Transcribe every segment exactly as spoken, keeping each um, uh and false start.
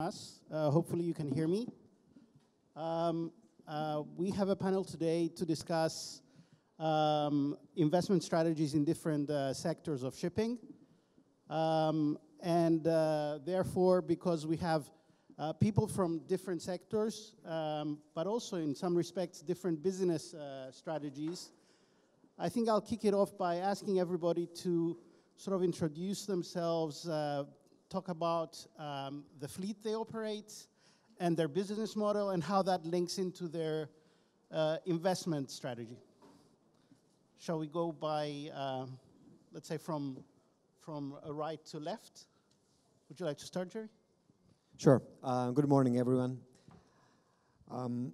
Us. Uh, hopefully you can hear me. Um, uh, we have a panel today to discuss um, investment strategies in different uh, sectors of shipping. Um, and uh, therefore, because we have uh, people from different sectors, um, but also in some respects different business uh, strategies, I think I'll kick it off by asking everybody to sort of introduce themselves, uh, talk about um, the fleet they operate and their business model and how that links into their uh, investment strategy. Shall we go by, uh, let's say, from, from right to left? Would you like to start, Jerry? Sure. Uh, good morning, everyone. Um,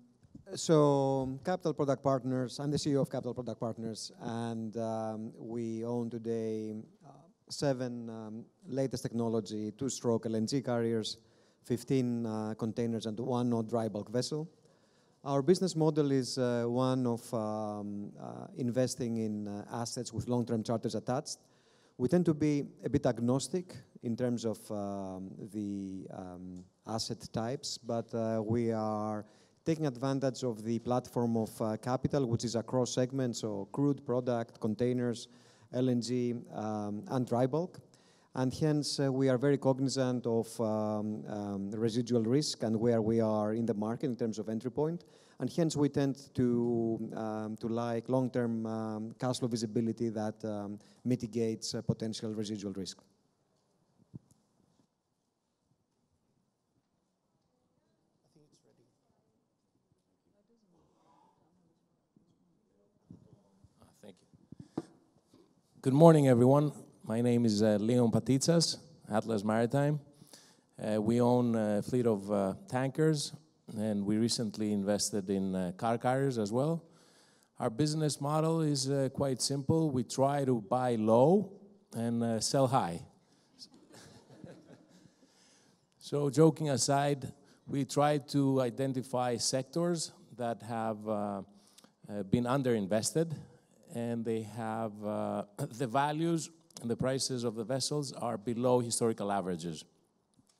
so Capital Product Partners, I'm the C E O of Capital Product Partners, and um, we own today uh, seven um, latest technology, two-stroke L N G carriers, fifteen uh, containers, and one odd dry bulk vessel. Our business model is uh, one of um, uh, investing in uh, assets with long-term charters attached. We tend to be a bit agnostic in terms of um, the um, asset types, but uh, we are taking advantage of the platform of uh, Capital, which is across segments, so crude, product, containers, L N G, um, and dry bulk, and hence uh, we are very cognizant of um, um, residual risk and where we are in the market in terms of entry point, and hence we tend to um, to like long-term um, cash flow visibility that um, mitigates uh, potential residual risk. Good morning, everyone. My name is uh, Leon Patitsas, Atlas Maritime. Uh, we own a fleet of uh, tankers, and we recently invested in uh, car carriers as well. Our business model is uh, quite simple. We try to buy low and uh, sell high. So joking aside, we try to identify sectors that have uh, uh, been underinvested, and they have uh, the values and the prices of the vessels are below historical averages.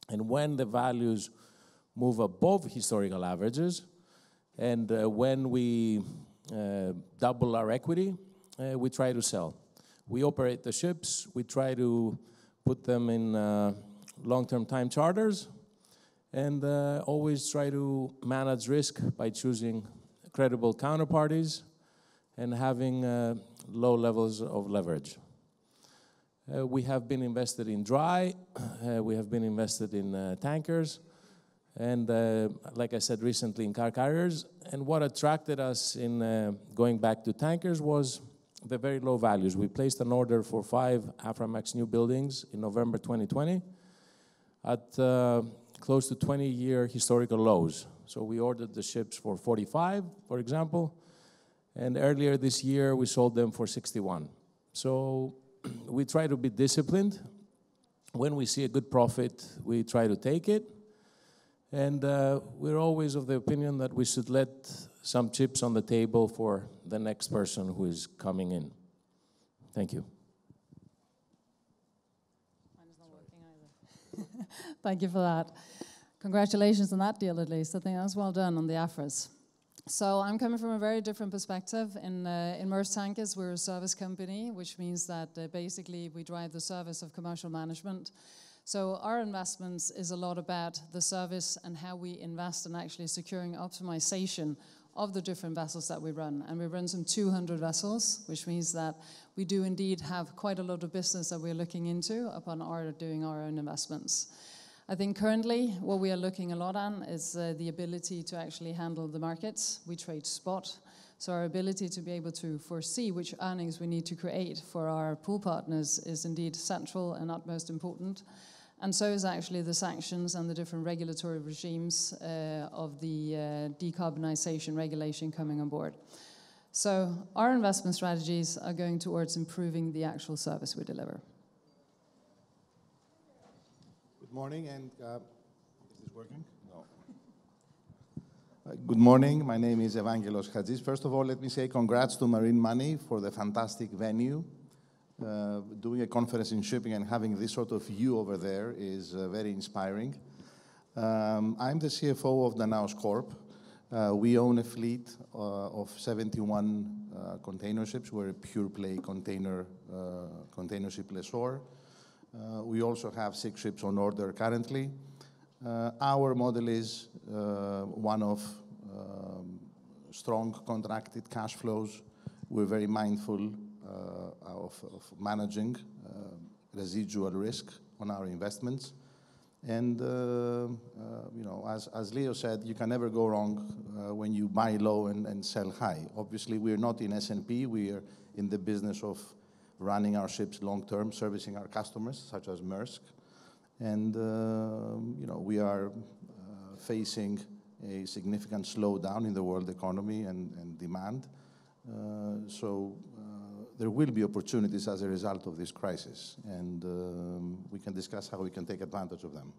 And when the values move above historical averages, and uh, when we uh, double our equity, uh, we try to sell. We operate the ships, we try to put them in uh, long-term time charters, and uh, always try to manage risk by choosing credible counterparties and having uh, low levels of leverage. Uh, we have been invested in dry, uh, we have been invested in uh, tankers, and uh, like I said, recently in car carriers. And what attracted us in uh, going back to tankers was the very low values. We placed an order for five Aframax new buildings in November twenty twenty at uh, close to twenty year historical lows. So we ordered the ships for forty-five, for example, and earlier this year, we sold them for sixty-one. So we try to be disciplined. When we see a good profit, we try to take it. And uh, we're always of the opinion that we should let some chips on the table for the next person who is coming in. Thank you. Mine's not working either. Thank you for that. Congratulations on that deal, at least. I think that's well done on the Afras. So I'm coming from a very different perspective. In, uh, in Maersk Tankers, we're a service company, which means that uh, basically we drive the service of commercial management. So our investments is a lot about the service and how we invest in actually securing optimization of the different vessels that we run. And we run some two hundred vessels, which means that we do indeed have quite a lot of business that we're looking into upon our doing our own investments. I think currently what we are looking a lot on is uh, the ability to actually handle the markets. We trade spot, so our ability to be able to foresee which earnings we need to create for our pool partners is indeed central and utmost important. And so is actually the sanctions and the different regulatory regimes uh, of the uh, decarbonization regulation coming on board. So our investment strategies are going towards improving the actual service we deliver. Good morning, and uh, is this working? No. Uh, good morning. My name is Evangelos Chatzis. First of all, let me say congrats to Marine Money for the fantastic venue. Uh, doing a conference in shipping and having this sort of view over there is uh, very inspiring. Um, I'm the C F O of Danaos Corp. Uh, we own a fleet uh, of seventy-one uh, container ships. We're a pure play container, uh, container ship lessor. Uh, we also have six ships on order currently. Uh, our model is uh, one of um, strong contracted cash flows. We're very mindful uh, of, of managing uh, residual risk on our investments. And, uh, uh, you know, as, as Leo said, you can never go wrong uh, when you buy low and, and sell high. Obviously, we're not in S and P. We are in the business of running our ships long-term, servicing our customers, such as Maersk. And, uh, you know, we are uh, facing a significant slowdown in the world economy and, and demand. Uh, so uh, there will be opportunities as a result of this crisis, and um, we can discuss how we can take advantage of them.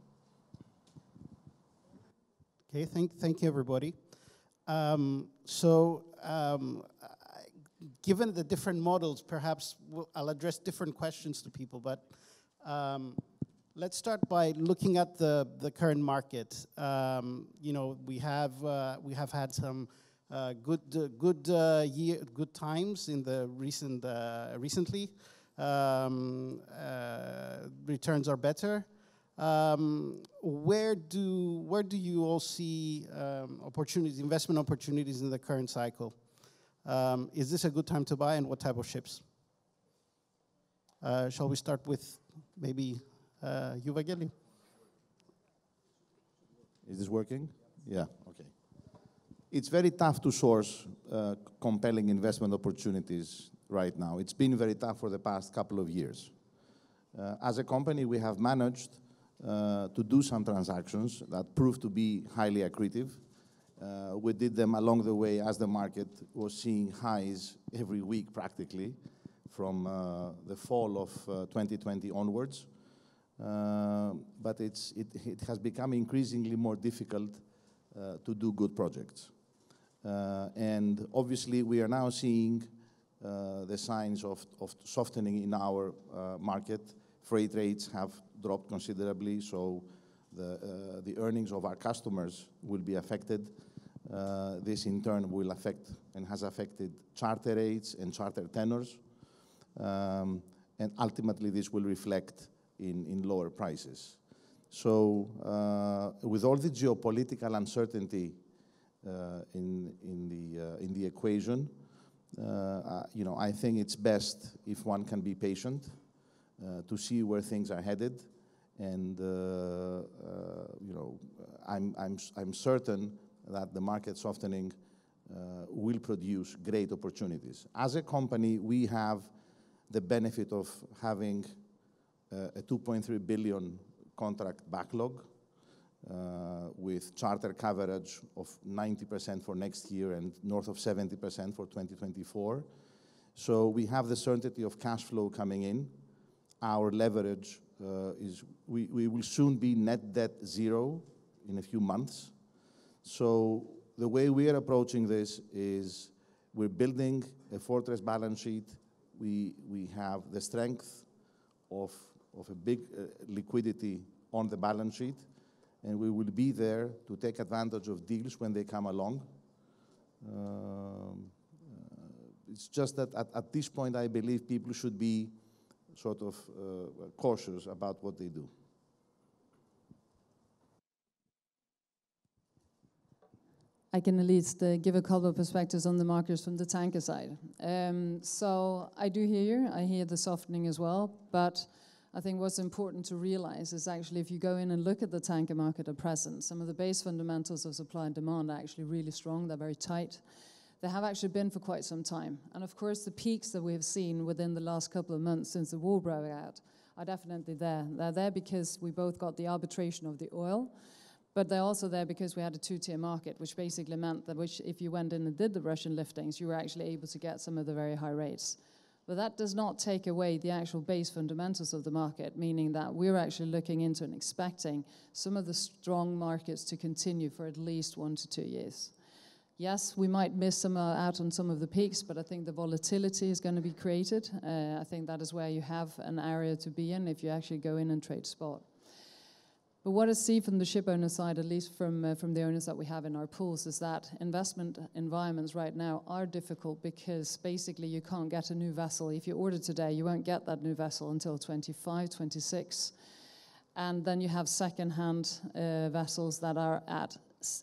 Okay, thank, thank you, everybody. Um, so, um, given the different models, perhaps we'll, I'll address different questions to people, but um, let's start by looking at the, the current market. Um, you know, we have, uh, we have had some Uh, good, uh, good uh, year, good times in the recent, uh, recently. Um, uh, returns are better. Um, where do where do you all see um, opportunities, investment opportunities in the current cycle? Um, is this a good time to buy, and what type of ships? Uh, shall we start with maybe uh, Yuva Gelli? Is this working? Yeah. Okay. It's very tough to source uh, compelling investment opportunities right now. It's been very tough for the past couple of years. Uh, as a company, we have managed uh, to do some transactions that proved to be highly accretive. Uh, we did them along the way as the market was seeing highs every week practically from uh, the fall of uh, twenty twenty onwards. Uh, but it's, it, it has become increasingly more difficult uh, to do good projects. Uh, and obviously, we are now seeing uh, the signs of, of softening in our uh, market. Freight rates have dropped considerably, so the, uh, the earnings of our customers will be affected. Uh, this, in turn, will affect and has affected charter rates and charter tenors. Um, and ultimately, this will reflect in, in lower prices. So, uh, with all the geopolitical uncertainty Uh, in in the uh, in the equation, uh, uh, you know, I think it's best if one can be patient uh, to see where things are headed, and uh, uh, you know, I'm I'm I'm certain that the market softening uh, will produce great opportunities. As a company, we have the benefit of having uh, a two point three billion contract backlog. Uh, with charter coverage of ninety percent for next year and north of seventy percent for twenty twenty-four. So we have the certainty of cash flow coming in. Our leverage uh, is, we, we will soon be net debt zero in a few months. So the way we are approaching this is we're building a fortress balance sheet. We, we have the strength of, of a big uh, liquidity on the balance sheet. And we will be there to take advantage of deals when they come along. Um, uh, it's just that at, at this point, I believe people should be sort of uh, cautious about what they do. I can at least uh, give a couple of perspectives on the markets from the tanker side. Um, so I do hear you. I hear the softening as well, but I think what's important to realize is actually if you go in and look at the tanker market at present, some of the base fundamentals of supply and demand are actually really strong, they're very tight. They have actually been for quite some time. And of course, the peaks that we have seen within the last couple of months since the war broke out are definitely there. They're there because we both got the arbitration of the oil, but they're also there because we had a two-tier market, which basically meant that which, if you went in and did the Russian liftings, you were actually able to get some of the very high rates. But that does not take away the actual base fundamentals of the market, meaning that we're actually looking into and expecting some of the strong markets to continue for at least one to two years. Yes, we might miss some out on some of the peaks, but I think the volatility is going to be created. Uh, I think that is where you have an area to be in if you actually go in and trade spot. But what I see from the ship owner side, at least from uh, from the owners that we have in our pools, is that investment environments right now are difficult because basically you can't get a new vessel. If you order today, you won't get that new vessel until twenty-five, twenty-six. And then you have second-hand uh, vessels that are at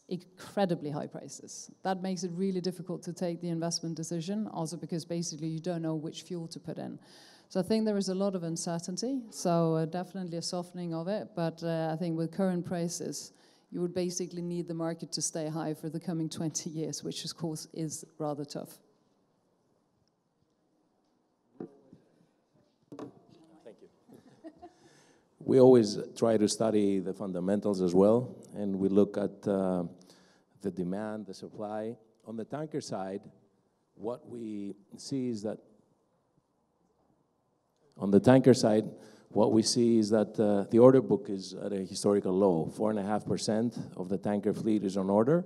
incredibly high prices. That makes it really difficult to take the investment decision, also because basically you don't know which fuel to put in. So I think there is a lot of uncertainty, so uh, definitely a softening of it, but uh, I think with current prices, you would basically need the market to stay high for the coming twenty years, which of course is rather tough. Thank you. We always try to study the fundamentals as well, and we look at uh, the demand, the supply. On the tanker side, what we see is that On the tanker side, what we see is that uh, the order book is at a historical low. four point five percent of the tanker fleet is on order,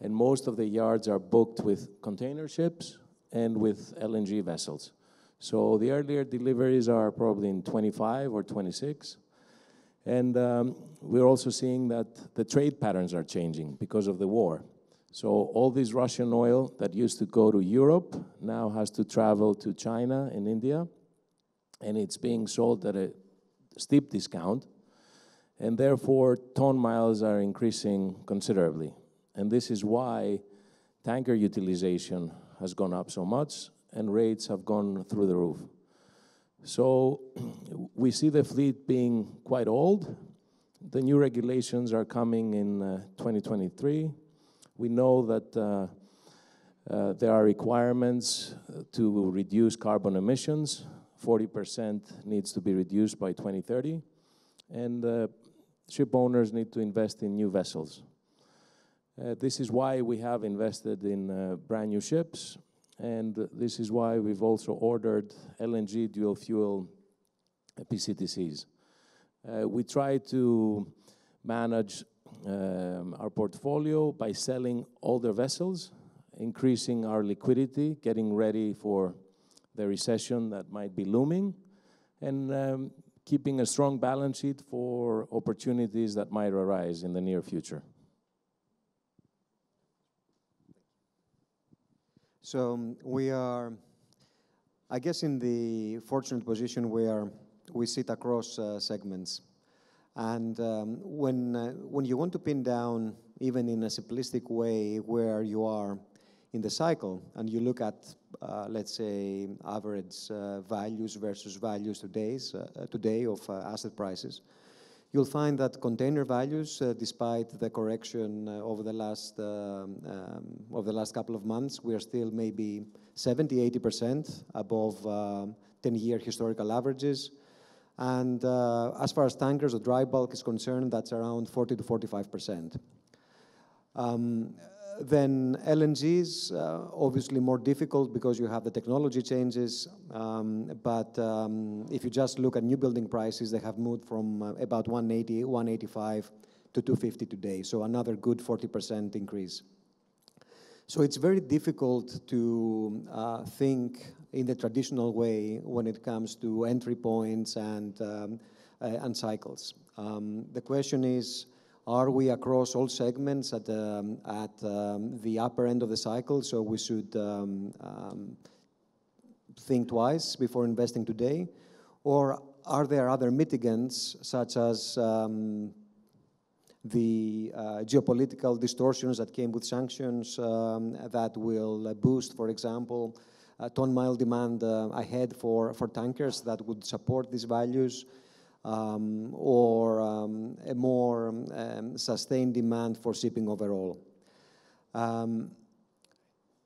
and most of the yards are booked with container ships and with L N G vessels. So the earlier deliveries are probably in twenty-five or twenty-six. And um, we're also seeing that the trade patterns are changing because of the war. So all this Russian oil that used to go to Europe now has to travel to China and India. And it's being sold at a steep discount, and therefore ton miles are increasing considerably. And this is why tanker utilization has gone up so much, and rates have gone through the roof. So we see the fleet being quite old. The new regulations are coming in uh, twenty twenty-three. We know that uh, uh, there are requirements to reduce carbon emissions. forty percent needs to be reduced by twenty thirty, and uh, ship owners need to invest in new vessels. Uh, this is why we have invested in uh, brand new ships, and this is why we've also ordered L N G dual fuel P C T Cs. Uh, we try to manage um, our portfolio by selling older vessels, increasing our liquidity, getting ready for the recession that might be looming, and um, keeping a strong balance sheet for opportunities that might arise in the near future. So um, we are, I guess, in the fortunate position where we sit across uh, segments. And um, when, uh, when you want to pin down, even in a simplistic way, where you are in the cycle, and you look at, uh, let's say, average uh, values versus values today's, uh, today of uh, asset prices, you'll find that container values, uh, despite the correction uh, over the last um, um, over the last couple of months, we are still maybe seventy, eighty percent above ten-year uh, historical averages. And uh, as far as tankers or dry bulk is concerned, that's around forty to forty-five percent. Um, Then L N Gs, uh, obviously more difficult because you have the technology changes, um, but um, if you just look at new building prices, they have moved from uh, about one eighty, one eighty-five to two fifty today, so another good forty percent increase. So it's very difficult to uh, think in the traditional way when it comes to entry points and, um, uh, and cycles. Um, the question is, are we across all segments at, um, at um, the upper end of the cycle? So we should um, um, think twice before investing today? Or are there other mitigants, such as um, the uh, geopolitical distortions that came with sanctions um, that will boost, for example, uh, ton-mile demand uh, ahead for, for tankers that would support these values? Um, or um, a more um, sustained demand for shipping overall. Um,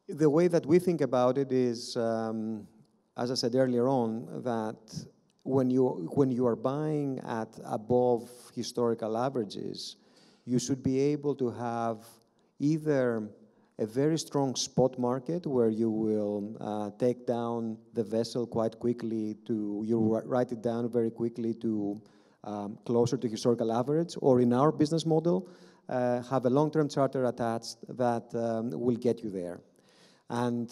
the way that we think about it is, um, as I said earlier on, that when you, when you are buying at above historical averages, you should be able to have either a very strong spot market where you will uh, take down the vessel quite quickly to, you write it down very quickly to um, closer to historical average, or in our business model, uh, have a long-term charter attached that um, will get you there. And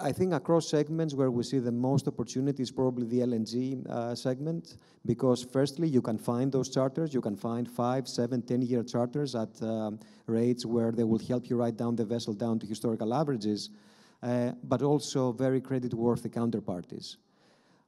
I think across segments where we see the most opportunity is probably the L N G uh, segment, because firstly, you can find those charters. You can find five, seven, ten-year charters at uh, rates where they will help you write down the vessel down to historical averages, uh, but also very credit-worthy counterparties.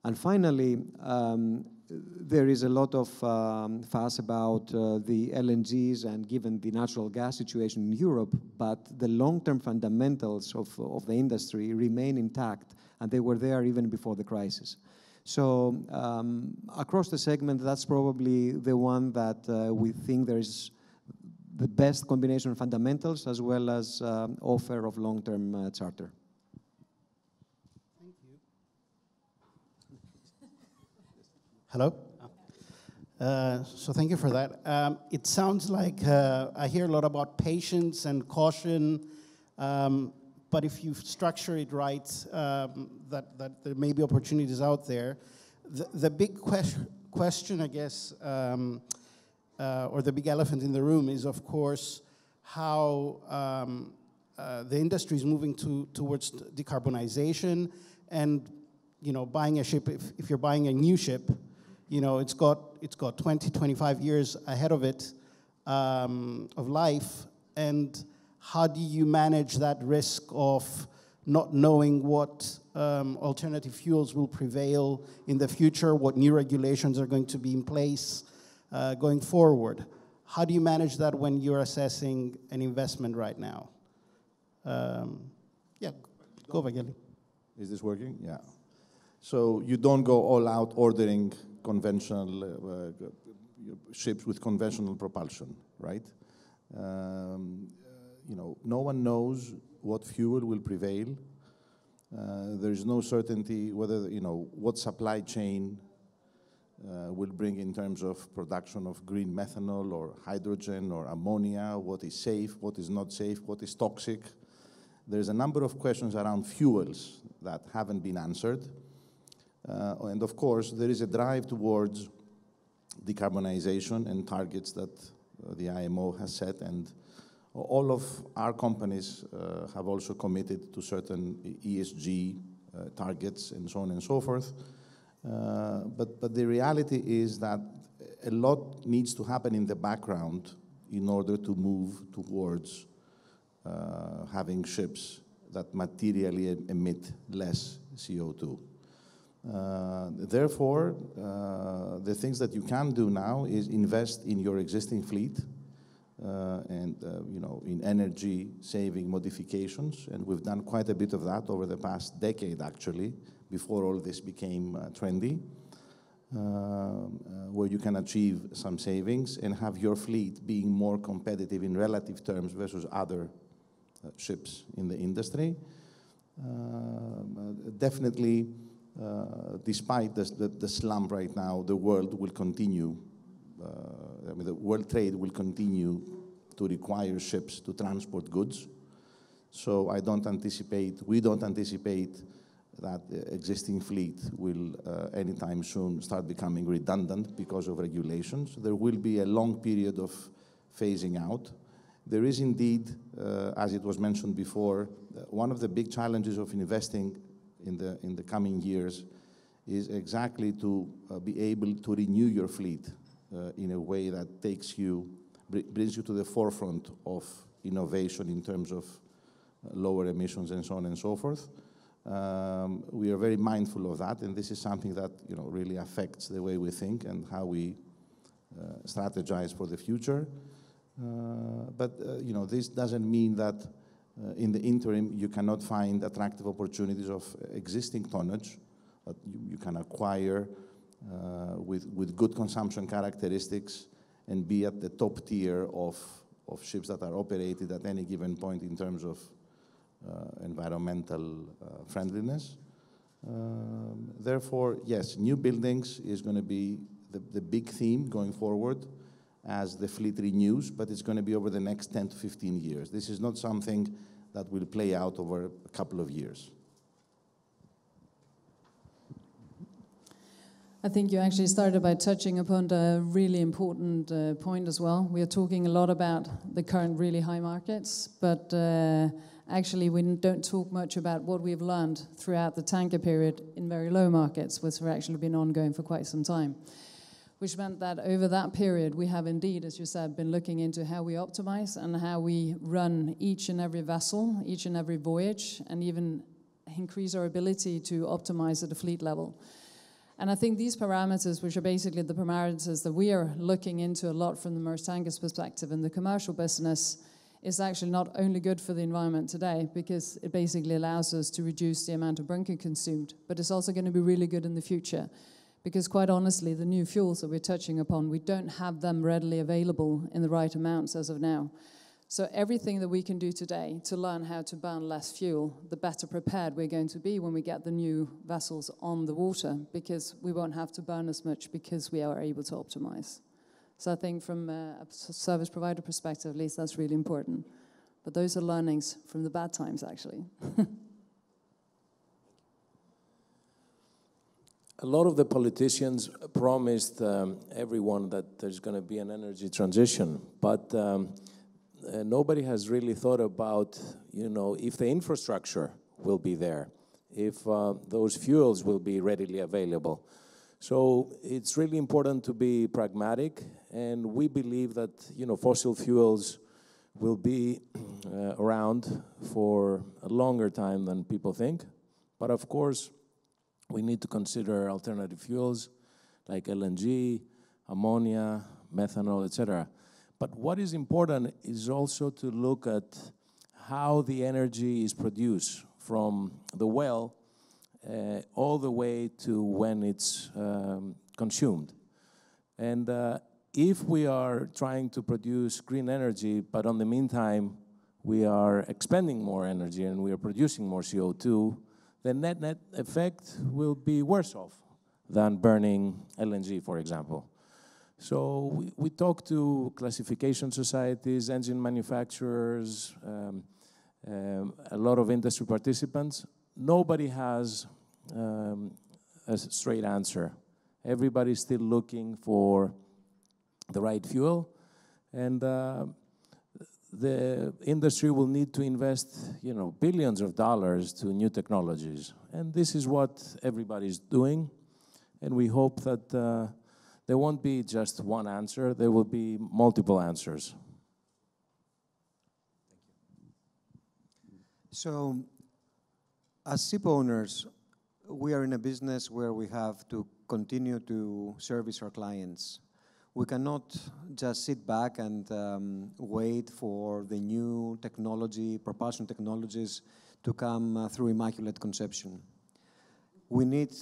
And finally, um, there is a lot of um, fuss about uh, the L N Gs and given the natural gas situation in Europe, but the long-term fundamentals of, of the industry remain intact, and they were there even before the crisis. So um, across the segment, that's probably the one that uh, we think there is the best combination of fundamentals as well as um, offer of long-term uh, charter. Hello. Uh, so thank you for that. Um, it sounds like uh, I hear a lot about patience and caution, um, but if you structure it right, um, that, that there may be opportunities out there. The, the big question, question I guess, um, uh, or the big elephant in the room is, of course, how um, uh, the industry is moving to, towards decarbonization, and you know, buying a ship, if, if you're buying a new ship, you know, it's got it's got twenty, twenty-five years ahead of it um, of life, and how do you manage that risk of not knowing what um, alternative fuels will prevail in the future, what new regulations are going to be in place uh, going forward? How do you manage that when you're assessing an investment right now? Um, yeah, go Gelli. Is this working? Yeah. So you don't go all out ordering conventional uh, ships with conventional propulsion, right? Um, you know, no one knows what fuel will prevail. Uh, there is no certainty whether, you know, what supply chain uh, will bring in terms of production of green methanol or hydrogen or ammonia, what is safe, what is not safe, what is toxic. There's a number of questions around fuels that haven't been answered. Uh, and of course, there is a drive towards decarbonization and targets that uh, the I M O has set, and all of our companies uh, have also committed to certain E S G uh, targets and so on and so forth. Uh, but, but the reality is that a lot needs to happen in the background in order to move towards uh, having ships that materially emit less C O two. Uh, therefore, uh, the things that you can do now is invest in your existing fleet uh, and, uh, you know, in energy-saving modifications. And we've done quite a bit of that over the past decade, actually, before all this became uh, trendy, uh, uh, where you can achieve some savings and have your fleet being more competitive in relative terms versus other uh, ships in the industry. Uh, definitely. Uh, despite the, the, the slump right now, the world will continue, uh, I mean, the world trade will continue to require ships to transport goods. So I don't anticipate, we don't anticipate that the existing fleet will uh, anytime soon start becoming redundant because of regulations. There will be a long period of phasing out. There is indeed, uh, as it was mentioned before, one of the big challenges of investing in the, in the coming years is exactly to uh, be able to renew your fleet uh, in a way that takes you, br brings you to the forefront of innovation in terms of uh, lower emissions and so on and so forth. Um, we are very mindful of that, and this is something that, you know, really affects the way we think and how we uh, strategize for the future. Uh, but, uh, you know, this doesn't mean that Uh, in the interim, you cannot find attractive opportunities of existing tonnage that you, you can acquire uh, with, with good consumption characteristics and be at the top tier of, of ships that are operated at any given point in terms of uh, environmental uh, friendliness. Um, therefore, yes, new buildings is going to be the, the big theme going forward as the fleet renews, but it's going to be over the next ten to fifteen years. This is not something that will play out over a couple of years. I think you actually started by touching upon the really important uh, point as well. We are talking a lot about the current really high markets, but uh, actually we don't talk much about what we've learned throughout the tanker period in very low markets, which have actually been ongoing for quite some time. Which meant that over that period, we have indeed, as you said, been looking into how we optimize and how we run each and every vessel, each and every voyage, and even increase our ability to optimize at the fleet level. And I think these parameters, which are basically the parameters that we are looking into a lot from the Maersk Tankers perspective in the commercial business, is actually not only good for the environment today, because it basically allows us to reduce the amount of bunker consumed, but it's also going to be really good in the future. Because quite honestly, the new fuels that we're touching upon, we don't have them readily available in the right amounts as of now. So everything that we can do today to learn how to burn less fuel, the better prepared we're going to be when we get the new vessels on the water, because we won't have to burn as much because we are able to optimize. So I think from a service provider perspective, at least, that's really important. But those are learnings from the bad times, actually. A lot of the politicians promised um, everyone that there's going to be an energy transition, but um, Uh, nobody has really thought about, you know, if the infrastructure will be there, if uh, those fuels will be readily available. So it's really important to be pragmatic, and we believe that, you know, fossil fuels will be uh, around for a longer time than people think. But of course, we need to consider alternative fuels like L N G, ammonia, methanol, et cetera. But what is important is also to look at how the energy is produced from the well uh, all the way to when it's um, consumed. And uh, if we are trying to produce green energy, but in the meantime we are expending more energy and we are producing more C O two, the net net effect will be worse off than burning L N G, for example. So we, we talk to classification societies, engine manufacturers, um, um, a lot of industry participants. Nobody has um, a straight answer. Everybody's still looking for the right fuel, and uh, the industry will need to invest, you know, billions of dollars to new technologies. And this is what everybody's doing, and we hope that uh, there won't be just one answer, there will be multiple answers. So, as ship owners, we are in a business where we have to continue to service our clients. We cannot just sit back and um, wait for the new technology, propulsion technologies, to come uh, through Immaculate Conception. We need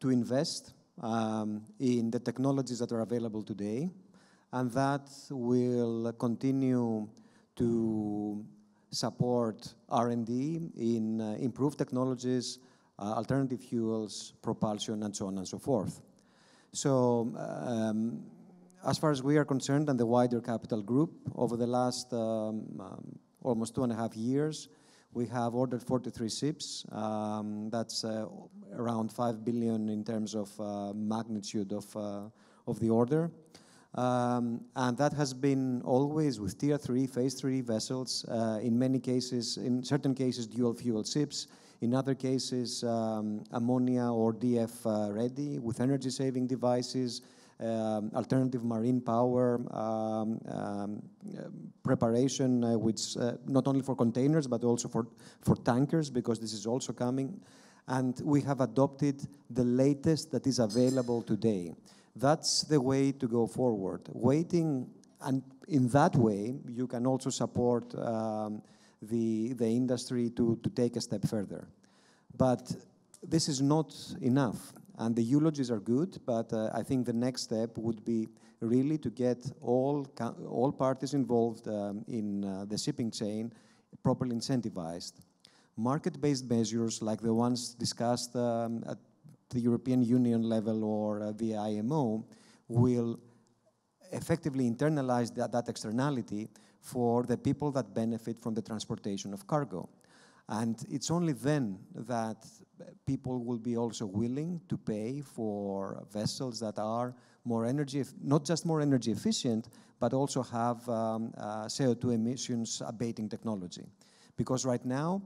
to invest Um, in the technologies that are available today, and that will continue to support R and D in uh, improved technologies, uh, alternative fuels, propulsion, and so on and so forth. So, um, as far as we are concerned, and the wider Capital Group, over the last um, um, almost two and a half years, we have ordered forty-three ships. Um, that's uh, around five billion in terms of uh, magnitude of, uh, of the order. Um, and that has been always with tier three, phase three vessels, uh, in many cases, in certain cases, dual fuel ships, in other cases, um, ammonia or D F ready uh, with energy saving devices, Um, alternative marine power um, um, uh, preparation, uh, which uh, not only for containers but also for, for tankers, because this is also coming. And we have adopted the latest that is available today. That's the way to go forward. Waiting, and in that way, you can also support um, the, the industry to, to take a step further. But this is not enough. And the eulogies are good, but uh, I think the next step would be really to get all, all parties involved um, in uh, the shipping chain properly incentivized. Market-based measures like the ones discussed um, at the European Union level or uh, the I M O will effectively internalize that, that externality for the people that benefit from the transportation of cargo. And it's only then that people will be also willing to pay for vessels that are more energy, not just more energy efficient, but also have um, uh, C O two emissions abating technology. Because right now,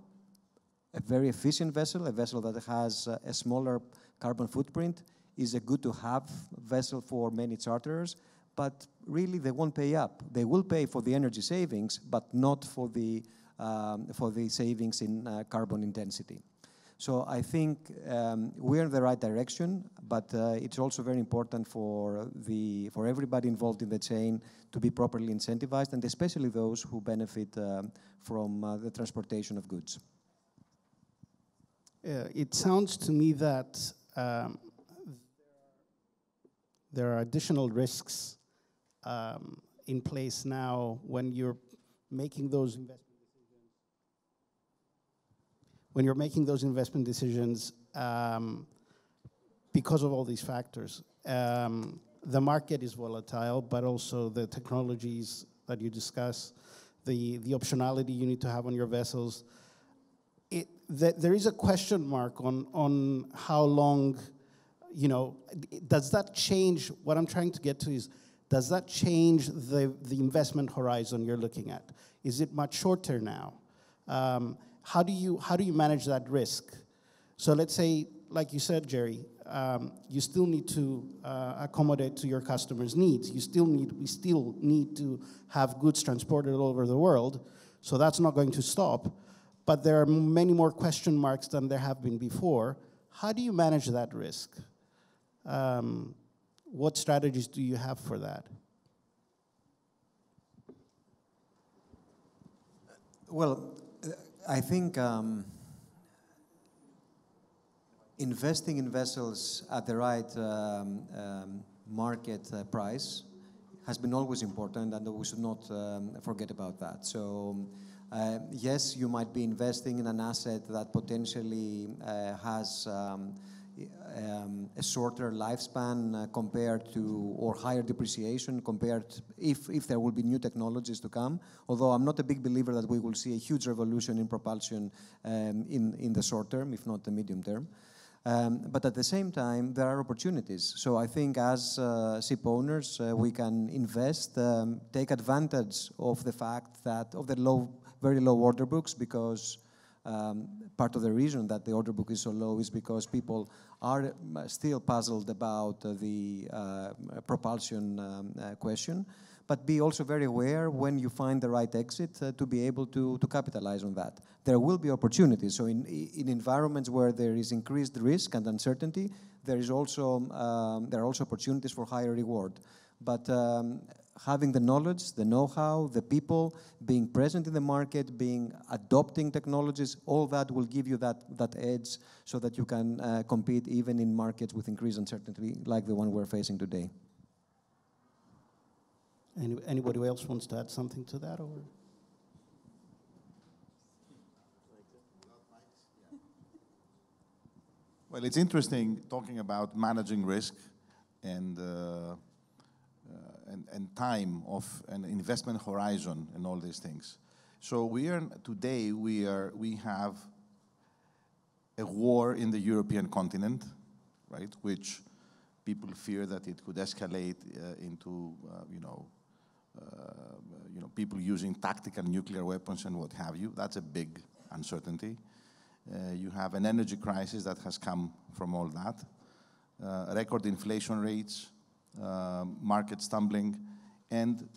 a very efficient vessel, a vessel that has a smaller carbon footprint, is a good-to-have vessel for many charterers, but really they won't pay up. They will pay for the energy savings, but not for the Um, for the savings in uh, carbon intensity. So I think um, we're in the right direction, but uh, it's also very important for the for everybody involved in the chain to be properly incentivized, and especially those who benefit uh, from uh, the transportation of goods. Uh, it sounds to me that um, there are additional risks um, in place now when you're making those investments. When you're making those investment decisions, um, because of all these factors, um, the market is volatile, but also the technologies that you discuss, the, the optionality you need to have on your vessels. It, th there is a question mark on, on how long, you know, does that change? What I'm trying to get to is, does that change the, the investment horizon you're looking at? Is it much shorter now? Um, How do you how do you manage that risk? So let's say, like you said, Jerry, um, you still need to uh, accommodate to your customers' needs. You still need we still need to have goods transported all over the world. So that's not going to stop. But there are many more question marks than there have been before. How do you manage that risk? Um, what strategies do you have for that? Well, I think um, investing in vessels at the right um, um, market uh, price has been always important, and we should not um, forget about that. So uh, yes, you might be investing in an asset that potentially uh, has um, um, a shorter lifespan uh, compared to, or higher depreciation compared if, if there will be new technologies to come. Although I'm not a big believer that we will see a huge revolution in propulsion um, in, in the short term, if not the medium term. Um, but at the same time, there are opportunities. So I think as uh, ship owners, uh, we can invest, um, take advantage of the fact that, of the low, very low order books, because Um, part of the reason that the order book is so low is because people are still puzzled about uh, the uh, propulsion um, uh, question, but be also very aware when you find the right exit uh, to be able to, to capitalize on that. There will be opportunities. So in, in environments where there is increased risk and uncertainty, there is also, um, there are also opportunities for higher reward. But um, having the knowledge, the know-how, the people, being present in the market, being adopting technologies, all that will give you that, that edge so that you can uh, compete even in markets with increased uncertainty like the one we're facing today. Any, anybody else wants to add something to that? Or? Well, it's interesting talking about managing risk and uh, Uh, and, and time of an investment horizon and all these things. So we are today we are we have a war in the European continent, right? Which people fear that it could escalate uh, into uh, you know uh, you know people using tactical nuclear weapons and what have you. That's a big uncertainty. Uh, you have an energy crisis that has come from all that. Uh, record inflation rates. Uh, market stumbling, and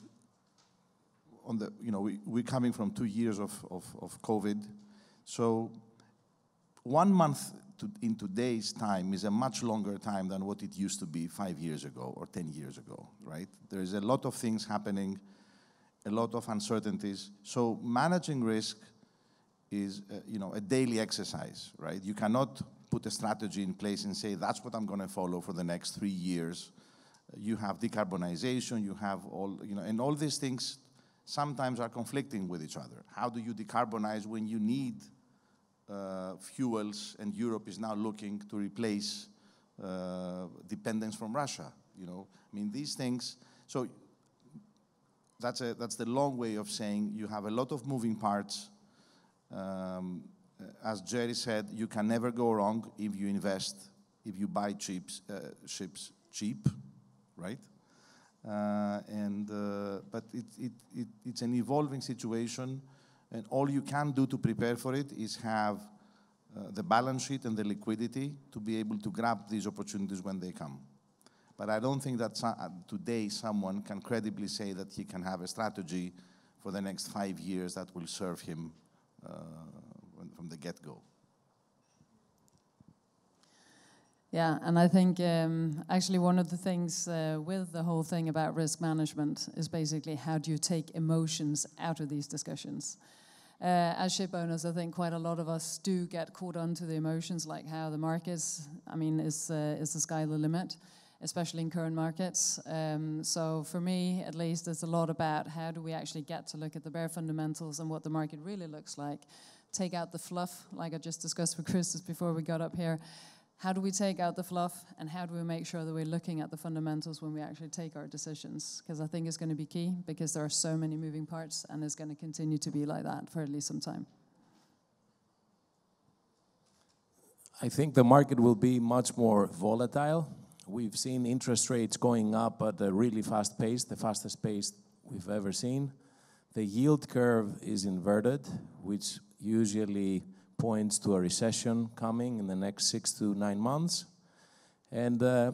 on the you know we, we're coming from two years of, of, of COVID, so one month to, in today's time is a much longer time than what it used to be five years ago or ten years ago, right? There is a lot of things happening, a lot of uncertainties. So managing risk is uh, you know a daily exercise, right? You cannot put a strategy in place and say that's what I'm going to follow for the next three years. You have decarbonization, you have all, you know, and all these things sometimes are conflicting with each other. How do you decarbonize when you need uh, fuels, and Europe is now looking to replace uh, dependence from Russia, you know? I mean, these things, so that's, a, that's the long way of saying you have a lot of moving parts, um, uh, as Jerry said, you can never go wrong if you invest, if you buy chips, uh, ships cheap, right? Uh, and uh, but it, it, it, it's an evolving situation, and all you can do to prepare for it is have uh, the balance sheet and the liquidity to be able to grab these opportunities when they come. But I don't think that so today someone can credibly say that he can have a strategy for the next five years that will serve him uh, from the get-go. Yeah, and I think um, actually one of the things uh, with the whole thing about risk management is basically how do you take emotions out of these discussions? Uh, as ship owners, I think quite a lot of us do get caught onto the emotions, like how the markets, I mean, is, uh, is the sky the limit, especially in current markets. Um, so for me, at least, it's a lot about how do we actually get to look at the bare fundamentals and what the market really looks like, take out the fluff, like I just discussed with Chris before we got up here. How do we take out the fluff, and how do we make sure that we're looking at the fundamentals when we actually take our decisions? Because I think it's going to be key, because there are so many moving parts, and it's going to continue to be like that for at least some time. I think the market will be much more volatile. We've seen interest rates going up at a really fast pace, the fastest pace we've ever seen. The yield curve is inverted, which usually points to a recession coming in the next six to nine months. And uh,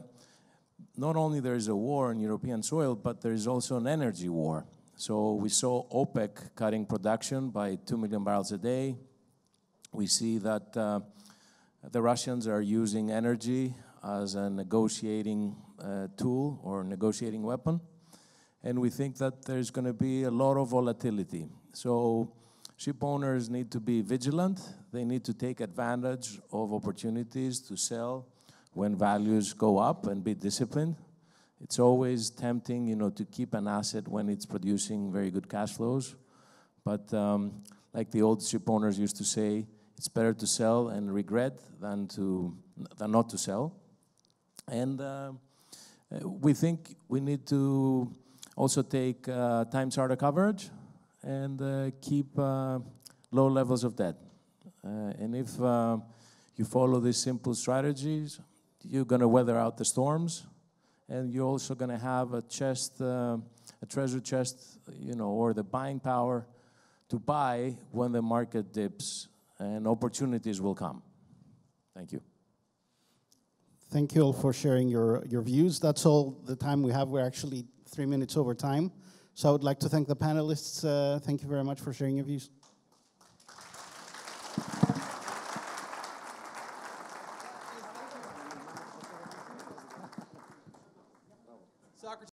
not only there is a war on European soil, but there is also an energy war. So we saw OPEC cutting production by two million barrels a day. We see that uh, the Russians are using energy as a negotiating uh, tool or negotiating weapon. And we think that there's going to be a lot of volatility. So ship owners need to be vigilant. They need to take advantage of opportunities to sell when values go up and be disciplined. It's always tempting, you know, to keep an asset when it's producing very good cash flows. But um, like the old ship owners used to say, it's better to sell and regret than to than not to sell. And uh, we think we need to also take uh, time charter coverage and uh, keep uh, low levels of debt. Uh, and if uh, you follow these simple strategies, you're gonna weather out the storms, and you're also gonna have a chest, uh, a treasure chest, you know, or the buying power to buy when the market dips, and opportunities will come. Thank you. Thank you all for sharing your, your views. That's all the time we have. We're actually three minutes over time. So I would like to thank the panelists. Uh, thank you very much for sharing your views.